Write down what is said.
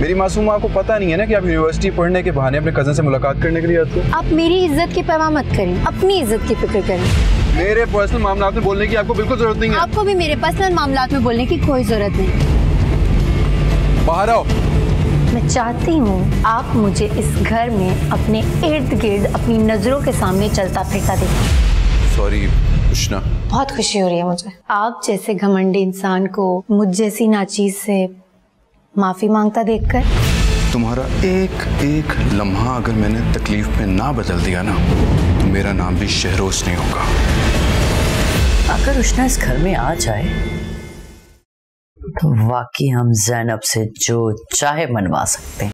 मेरी मासूम माँ को पता नहीं है ना कि आप यूनिवर्सिटी पढ़ने के बहाने अपने कजन से मुलाकात करने के लिए आते हो। आप मेरी इज्जत की परवाह मत करें, अपनी इज्जत की फिक्र करें। मेरे पर्सनल मामला में बोलने की आपको बिल्कुल जरूरत नहीं है। आपको भी मेरे पर्सनल मामला में बोलने की कोई जरूरत नहीं। बाहर आओ। मैं चाहती हूँ आप मुझे इस घर में अपने इर्द गिर्द अपनी नजरों के सामने चलता फिरता देखें। सॉरी उष्णा, बहुत खुशी हो रही है मुझे आप जैसे घमंडी इंसान को मुझ जैसी नाचीज से माफी मांगता देखकर। तुम्हारा एक एक लम्हा अगर मैंने तकलीफ में ना बदल दिया ना तो मेरा नाम भी शहरोज नहीं होगा। अगर उष्णा इस घर में आ जाए तो वाकई हम जैनब से जो चाहे मनवा सकते हैं।